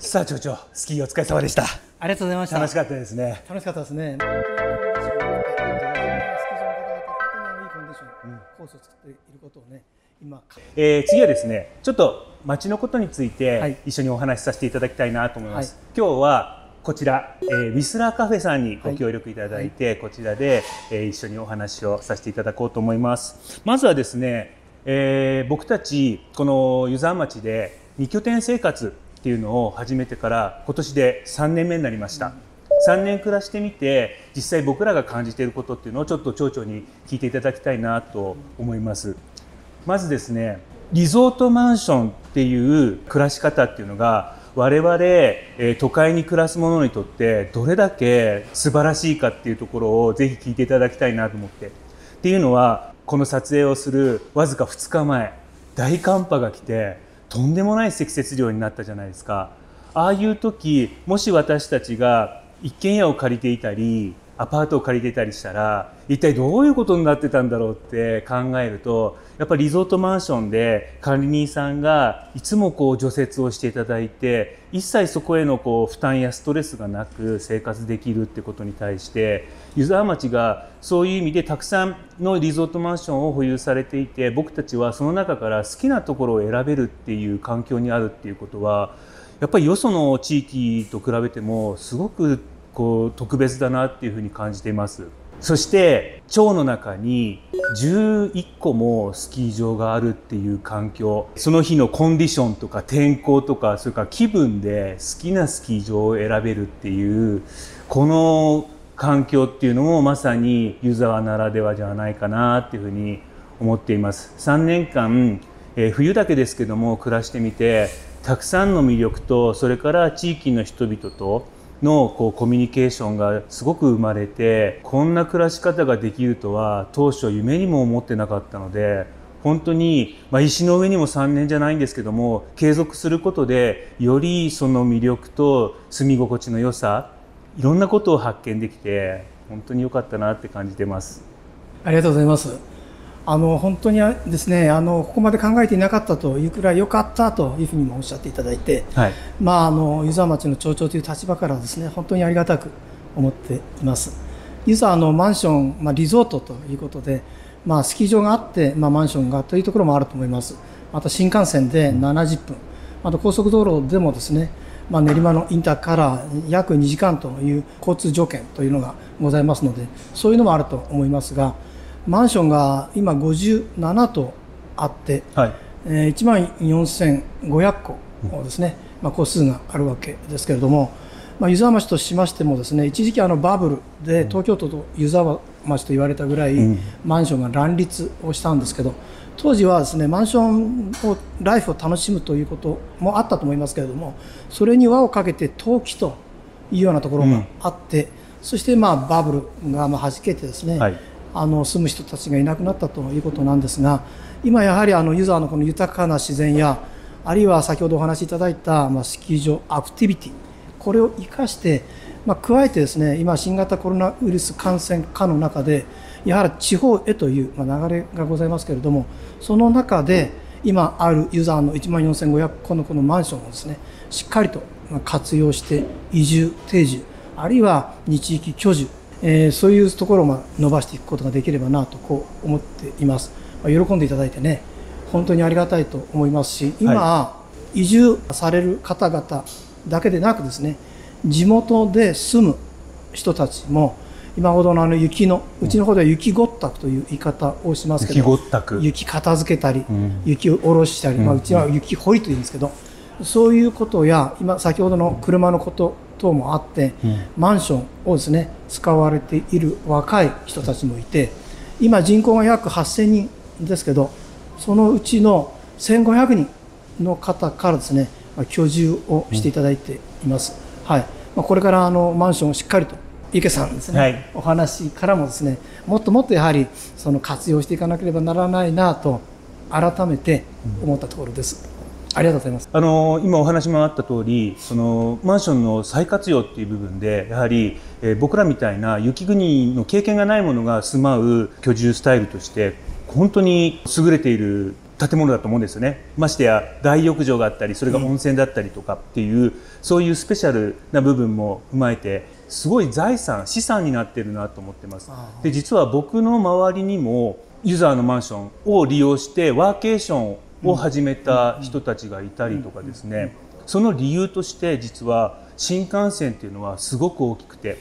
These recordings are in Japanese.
さあ町長、スキーお疲れ様でした。ありがとうございました。楽しかったですね。楽しかったですね。コースを作っていることをね、今次はですね、ちょっと町のことについて一緒にお話しさせていただきたいなと思います。はい、今日はこちら、ウィスラーカフェさんにご協力いただいて、はい、こちらで、一緒にお話をさせていただこうと思います。まずはですね、僕たちこの湯沢町で2拠点生活っていうのを始めてから今年で3年目になりました。3年暮らしてみて実際僕らが感じていることっていうのをちょっと町長に聞いていただきたいなと思います。まずですね、リゾートマンションっていう暮らし方っていうのが我々、都会に暮らす者にとってどれだけ素晴らしいかっていうところをぜひ聞いていただきたいなと思って。っていうのはこの撮影をするわずか2日前、大寒波が来てとんでもない積雪量になったじゃないですか。ああいう時、もし私たちが一軒家を借りていたりアパートを借りていたりしたら一体どういうことになってたんだろうって考えると、やっぱりリゾートマンションで管理人さんがいつもこう除雪をしていただいて、一切そこへのこう負担やストレスがなく生活できるってことに対して、湯沢町がそういう意味でたくさんのリゾートマンションを保有されていて、僕たちはその中から好きなところを選べるっていう環境にあるっていうことは、やっぱりよその地域と比べてもすごくこう特別だなっていうふうに感じています。そして町の中に11個もスキー場があるっていう環境、その日のコンディションとか天候とか、それから気分で好きなスキー場を選べるっていう、この環境っていうのもまさに湯沢ならではじゃないかなっていうふうに思っています。3年間、冬だけですけども暮らしてみて、たくさんの魅力と、それから地域の人々とのこうコミュニケーションがすごく生まれて、こんな暮らし方ができるとは当初夢にも思ってなかったので、本当に、石の上にも3年じゃないんですけども、継続することでよりその魅力と住み心地の良さ、いろんなことを発見できて本当に良かったなって感じてます。ありがとうございます。本当にですね、ここまで考えていなかったというくらい良かったというふうにもおっしゃっていただいて、はい、湯沢町の町長という立場からですね、本当にありがたく思っています。湯沢のマンション、リゾートということで、スキー場があって、マンションがというところもあると思います。また新幹線で70分、あと高速道路でもですね、練馬のインターから約2時間という交通条件というのがございますので、そういうのもあると思いますが、マンションが今57棟あって、はい、14,500 戸ですね、戸数があるわけですけれども、湯沢町としましてもですね、一時期バブルで東京都と湯沢町と言われたぐらい、マンションが乱立をしたんですけど、当時はですね、マンションをライフを楽しむということもあったと思いますけれども、それに輪をかけて投機というようなところがあって、そしてバブルがはじけてですね、はい、住む人たちがいなくなったということなんですが、今やはり湯沢のこの豊かな自然や、あるいは先ほどお話しいただいたスキー場アクティビティ、これを生かして、加えてですね、今新型コロナウイルス感染下の中でやはり地方へという流れがございますけれども、その中で今ある湯沢の 14,500 戸のこのマンションをですね、しっかりと活用して移住定住、あるいは日域居住、そういうところを伸ばしていくことができればなとこう思っています。喜んでいただいてね、本当にありがたいと思いますし、今、移住される方々だけでなくですね、地元で住む人たちも、今ほどの雪の、うちの方では雪ごったくという言い方をしますけど、雪片付けたり、雪を下ろしたり、うちは雪掘りというんですけど、そういうことや、今先ほどの車のこと等もあって、マンションをですね、使われている若い人たちもいて、今人口が約 8,000 人ですけど、そのうちの 1,500 人の方からですね、居住をしていただいています。はい。これからマンションをしっかりと池さんですね、はい、お話からもですね、もっともっとやはりその活用していかなければならないなと改めて思ったところです。ありがとうございます。今お話もあった通り、そのマンションの再活用っていう部分で、やはり、僕らみたいな雪国の経験がないものが住まう居住スタイルとして本当に優れている建物だと思うんですよね。ましてや大浴場があったり、それが温泉だったりとかっていう、そういうスペシャルな部分も踏まえて、すごい財産、資産になってるなと思ってます。で、実は僕の周りにもユーザーのマンションを利用してワーケーションを始めた人たちがいたりとかですね、その理由として実は新幹線っていうのはすごく大きくて、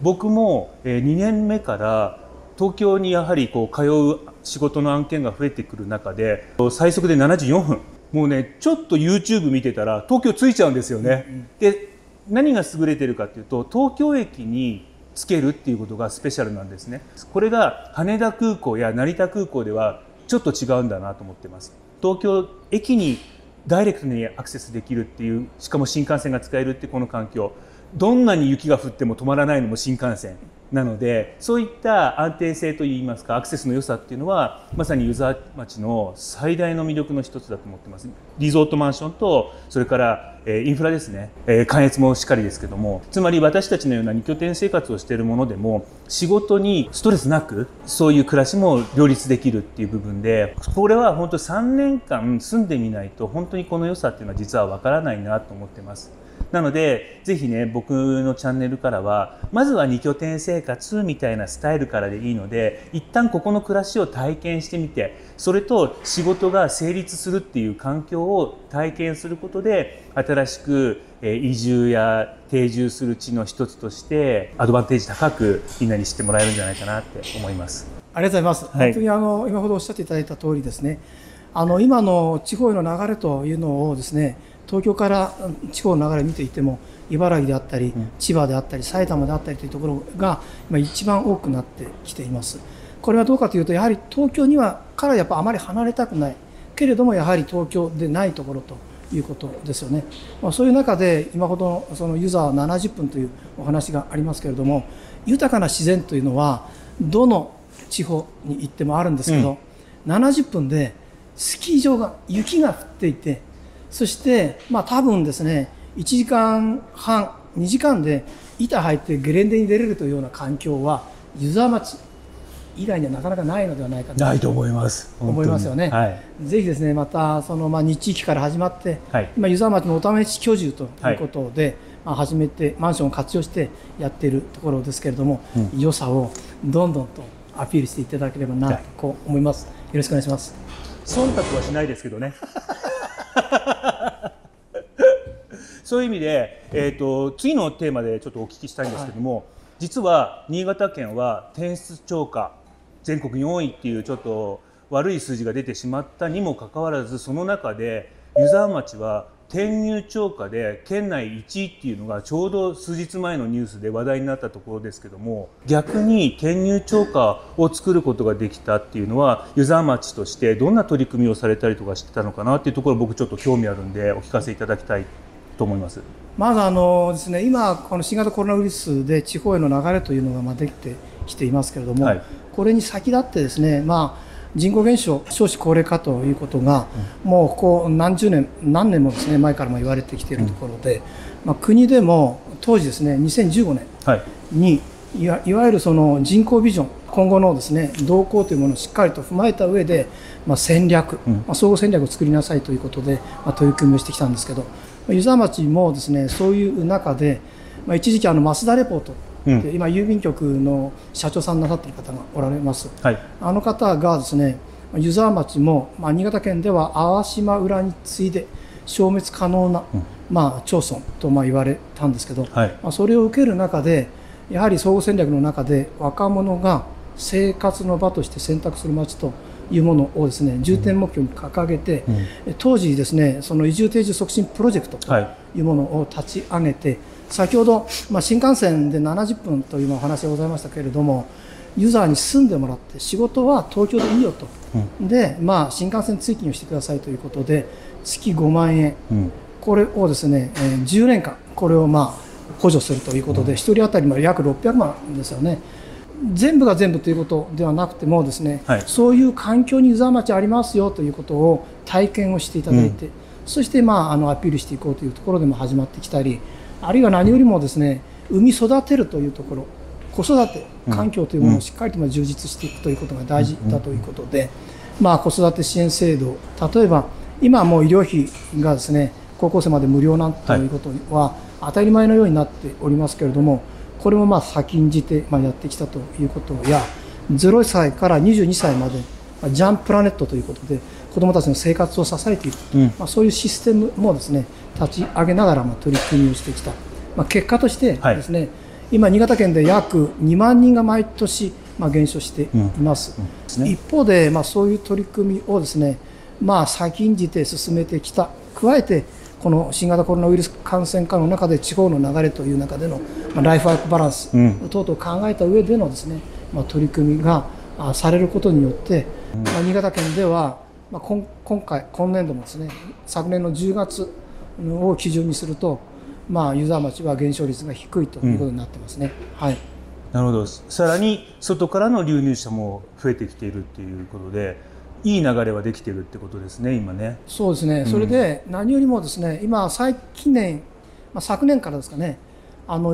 僕も2年目から東京にやはりこう通う仕事の案件が増えてくる中で、最速で74分、もうね、ちょっと YouTube 見てたら東京着いちゃうんですよね。で、何が優れてるかっていうと、東京駅につけるっていうことがスペシャルなんですね。これが羽田空港や成田空港ではちょっと違うんだなと思ってます。東京駅にダイレクトにアクセスできるっていう、しかも新幹線が使えるってこの環境、どんなに雪が降っても止まらないのも新幹線なので、そういった安定性といいますか、アクセスの良さっていうのはまさに湯沢町の最大の魅力の一つだと思ってます。リゾートマンションと、それからインフラですね、関越もしっかりですけども、つまり私たちのような2拠点生活をしているものでも、仕事にストレスなくそういう暮らしも両立できるっていう部分で、これは本当3年間住んでみないと本当にこの良さっていうのは実はわからないなと思ってます。なので、ぜひね、僕のチャンネルからは、まずは2拠点生活みたいなスタイルからでいいので、一旦ここの暮らしを体験してみて、それと仕事が成立するっていう環境を体験することで、新しく移住や定住する地の一つとして、アドバンテージ高くみんなに知ってもらえるんじゃないかなって思います。ありがとうございます。はい、本当に今ほどおっしゃっていただいた通りですね、今の地方への流れというのをですね、東京から地方の流れを見ていても、茨城であったり千葉であったり埼玉であったりというところが今一番多くなってきています。これはどうかというと、やはり東京にはからやっぱあまり離れたくないけれども、やはり東京でないところということですよね。そういう中で今ほどその湯沢70分というお話がありますけれども、豊かな自然というのはどの地方に行ってもあるんですけど、70分でスキー場が雪が降っていて、そして、多分ですね、1時間半、2時間で板入ってゲレンデに出れるというような環境は、湯沢町以外にはなかなかないのではないかと。ないと思います。思いますよね。はい、ぜひですね、また、その、2地域から始まって、はい、今、湯沢町のお試し居住ということで、はい、初めてマンションを活用してやっているところですけれども、良さをどんどんとアピールしていただければな、はい、こう思います。よろしくお願いします。忖度はしないですけどね。そういう意味で、次のテーマでちょっとお聞きしたいんですけども、はい、実は新潟県は転出超過全国4位っていうちょっと悪い数字が出てしまったにもかかわらず、その中で湯沢町は転入超過で県内1位っていうのがちょうど数日前のニュースで話題になったところですけども、逆に転入超過を作ることができたっていうのは、湯沢町としてどんな取り組みをされたりとかしてたのかなっていうところ、僕ちょっと興味あるんでお聞かせいただきたいと思います。まずですね、今この新型コロナウイルスで地方への流れというのができてきていますけれども、はい、これに先立ってですね、人口減少、少子高齢化ということが、もうここ何十年、何年もですね、前からも言われてきているところで、国でも当時ですね、2015年に、いわゆるその人口ビジョン、今後のですね、動向というものをしっかりと踏まえた上で、戦略、総合戦略を作りなさいということで、取り組みをしてきたんですけど、湯沢町もですね、そういう中で、一時期増田レポート、今、郵便局の社長さんなさっている方がおられます、はい、あの方がですね、湯沢町も、新潟県では粟島浦に次いで消滅可能な、町村と言われたんですけど、はい、それを受ける中で、やはり総合戦略の中で、若者が生活の場として選択する町というものをですね、重点目標に掲げて、当時ですね、その移住定住促進プロジェクトというものを立ち上げて、はい、先ほど、新幹線で70分というお話がございましたけれども、ユーザーに住んでもらって、仕事は東京でいいよと、で、新幹線通勤をしてくださいということで、月5万円、これをですね、10年間、これを補助するということで、1人当たり約600万ですよね。全部が全部ということではなくてもですね、はい、そういう環境に湯沢町ありますよということを体験をしていただいて、そしてアピールしていこうというところでも始まってきたり、あるいは何よりもですね、産み育てるというところ、子育て環境というものをしっかりと充実していくということが大事だということで、子育て支援制度、例えば今はもう医療費がですね、高校生まで無料なんていうことは当たり前のようになっておりますけれども、これも先んじてやってきたということや、0歳から22歳までジャンプラネットということで子どもたちの生活を支えていく、そういうシステムもですね、立ち上げながら取り組みをしてきた、結果としてですね、今、新潟県で約2万人が毎年減少しています。一方で、そういう取り組みをですね、先んじて進めてきた、加えてこの新型コロナウイルス感染化の中で地方の流れという中でのライフワークバランス等々考えた上でのですね、取り組みがされることによって、新潟県では今年度もですね、昨年の10月を基準にすると、湯沢町は減少率が低いということになってますね。はい。なるほど。さらに外からの流入者も増えてきているということで、いい流れはできているということですね、今ね。そうですね。それで何よりもですね、今近年、昨年からですかね、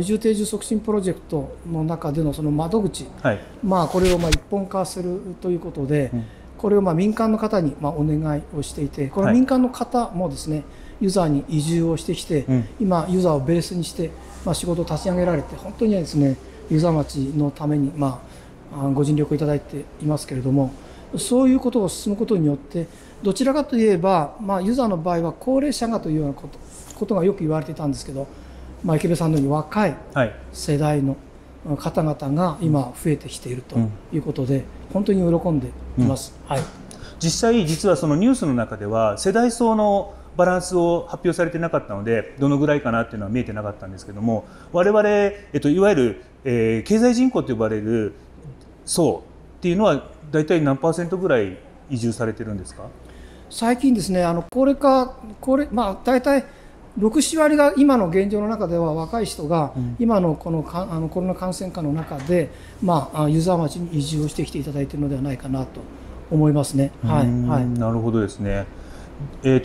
移住定住促進プロジェクトの中でのその窓口、これを一本化するということで、これを民間の方にお願いをしていて、この民間の方もですね、ユーザーに移住をしてきて、今、ユーザーをベースにして、仕事を立ち上げられて、本当にですね、ユーザー町のために、ご尽力をいただいていますけれども、そういうことを進むことによって、どちらかといえば、ユーザーの場合は高齢者がというようなことがよく言われていたんですけど、池部さんのように若い世代の方々が今、増えてきているということで、本当に喜んでいます。実際、実はそのニュースの中では、世代層のバランスを発表されてなかったので、どのぐらいかなっていうのは見えてなかったんですけども、我々、いわゆる、経済人口と呼ばれる層っていうのは大体何%ぐらい移住されてるんですか？最近ですね、大体6割が今の現状の中では若い人が、今のこのコロナ感染下の中で、湯沢町に移住をしてきていただいているのではないかなと思いますね。なるほどですね。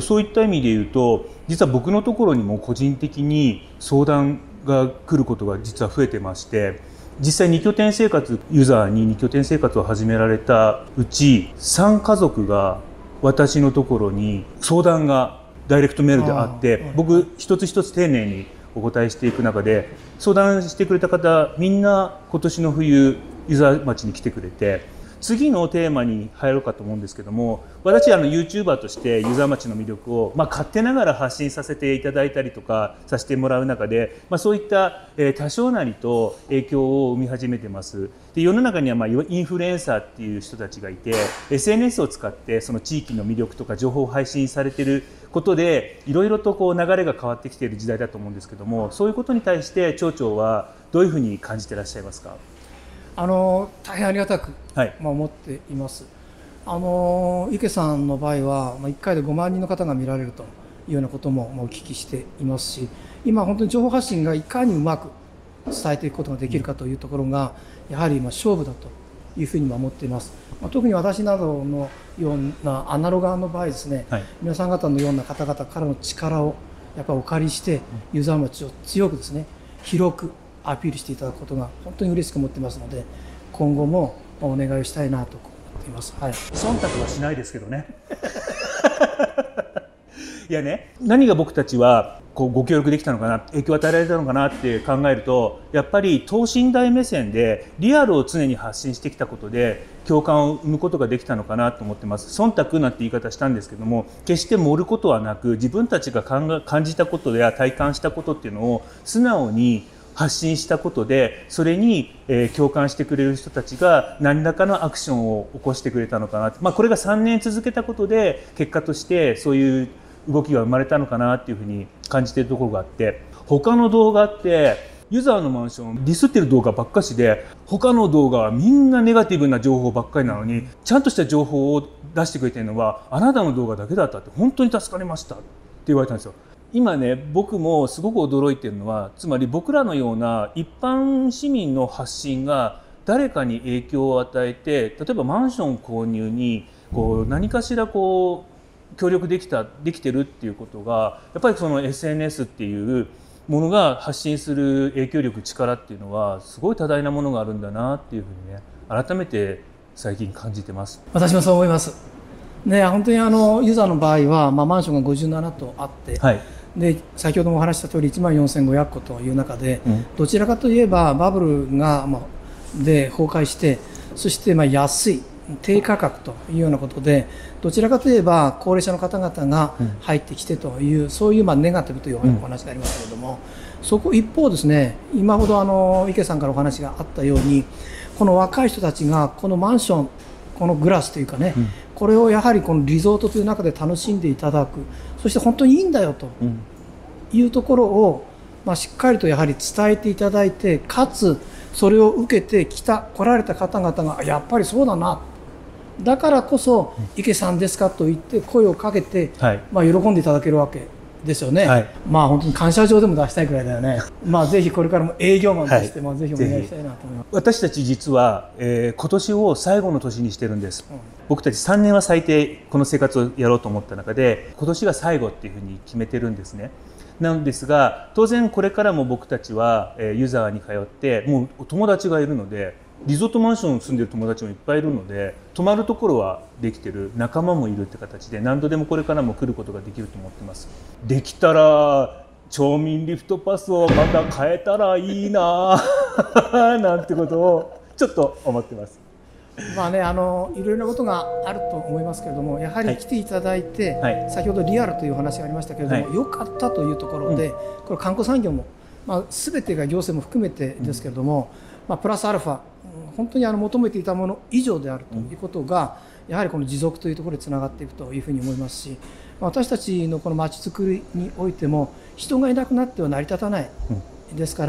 そういった意味でいうと、実は僕のところにも個人的に相談が来ることが実は増えてまして、実際2拠点生活、ユーザーに2拠点生活を始められたうち3家族が私のところに相談がダイレクトメールであって、僕一つ一つ丁寧にお答えしていく中で、相談してくれた方みんな今年の冬湯沢町に来てくれて。次のテーマに入ろうかと思うんですけども、私YouTuber として湯沢町の魅力を勝手ながら発信させていただいたりとかさせてもらう中で、そういった多少なりと影響を生み始めてます。で、世の中にはインフルエンサーっていう人たちがいて、 SNS を使ってその地域の魅力とか情報を配信されてることで、いろいろと流れが変わってきている時代だと思うんですけども、そういうことに対して町長はどういうふうに感じてらっしゃいますか？大変ありがたく思っています。池さんの場合は1回で5万人の方が見られるというようなこともお聞きしていますし、今、本当に情報発信がいかにうまく伝えていくことができるかというところがやはり勝負だというふうに思っています。特に私などのようなアナログの場合ですね、皆さん方のような方々からの力をやっぱりお借りして、湯沢町を強くですね、広くアピールしていただくことが本当に嬉しく思ってますので、今後もお願いをしたいなと思っています。忖度はしないですけどね。いやね、何が僕たちはご協力できたのかな、影響を与えられたのかなって考えると、やっぱり等身大目線でリアルを常に発信してきたことで共感を生むことができたのかなと思ってます。忖度なんて言い方したんですけども、決して盛ることはなく、自分たちが感じたことや体感したことっていうのを素直に発信したことで、それに共感してくれる人たちが何らかのアクションを起こしてくれたのかな、これが3年続けたことで結果としてそういう動きが生まれたのかなっていうふうに感じているところがあって、他の動画って湯沢のマンションディスってる動画ばっかしで、他の動画はみんなネガティブな情報ばっかりなのに、ちゃんとした情報を出してくれてるのはあなたの動画だけだったって、本当に助かりましたって言われたんですよ。今ね、僕もすごく驚いているのは、つまり僕らのような一般市民の発信が誰かに影響を与えて、例えばマンション購入に何かしら協力できてるっていうことが、やっぱりその SNS っていうものが発信する影響力、力っていうのはすごい多大なものがあるんだなっていうふうにね、改めて最近感じてます。私もそう思います。で本当にユーザーの場合は、マンションが57棟あって、はい、で先ほどもお話した通り1万4500戸という中で、うん、どちらかといえばバブルが、で崩壊して、そして安い低価格というようなことで、どちらかといえば高齢者の方々が入ってきてという、うん、そういうネガティブというお話がありますけれども、そこ一方ですね、今ほど池さんからお話があったように、この若い人たちがこのマンション、このグラスというかね、うん、これをやはりこのリゾートという中で楽しんでいただく、そして本当にいいんだよというところを、しっかりとやはり伝えていただいて、かつそれを受けて来られた方々がやっぱりそうだな、だからこそ池さんですかと言って声をかけて、はい、喜んでいただけるわけですよね、はい、本当に感謝状でも出したいくらいだよね。ぜひこれからも営業マンとして、はい、ぜひお願いしたいなと思います。私たち実は、今年を最後の年にしてるんです、うん、僕たち3年は最低この生活をやろうと思った中で、今年が最後っていうふうに決めてるんですね。なんですが、当然これからも僕たちは湯沢に通って、もうお友達がいるので、リゾートマンションに住んでる友達もいっぱいいるので、泊まるところはできてる、仲間もいるって形で、何度でもこれからも来ることができると思ってます。できたら町民リフトパスをまた変えたらいいななんてことをちょっと思ってます。いろいろなことがあると思いますけれども、やはり来ていただいて、はい、先ほどリアルという話がありましたけれども、はい、よかったというところで、うん、これ観光産業も、全てが行政も含めてですけれども、プラスアルファ、本当に求めていたもの以上であるということが、やはりこの持続というところにつながっていくというふうに思いますし、私たちのこの街づくりにおいても、人がいなくなっては成り立たないですか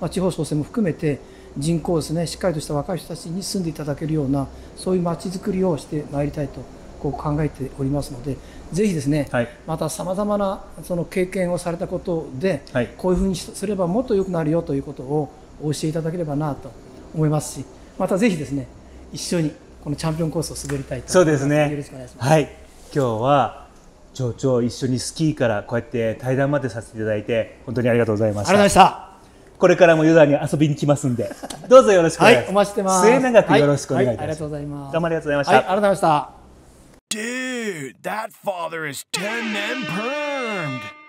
ら、地方創生も含めて人口をですね、しっかりとした若い人たちに住んでいただけるような、そういう街づくりをしてまいりたいとこう考えておりますので、ぜひですね、はい、またさまざまなその経験をされたことで、はい、こういうふうにすればもっと良くなるよということをお教えいただければなと思いますし、またぜひですね、一緒にこのチャンピオンコースを滑りたいと思います。そうですね。よろしくお願いします。はい、今日は町長一緒にスキーからこうやって対談までさせていただいて、本当にありがとうございました。ありがとうございました。これからも湯沢に遊びに来ますんで、どうぞよろしくお願いします。はい、お待ちしてます。末永くよろしくお願いします。ありがとうございます。どうもありがとうございました。ありがとうございました。Dude, that father is 10 men permed.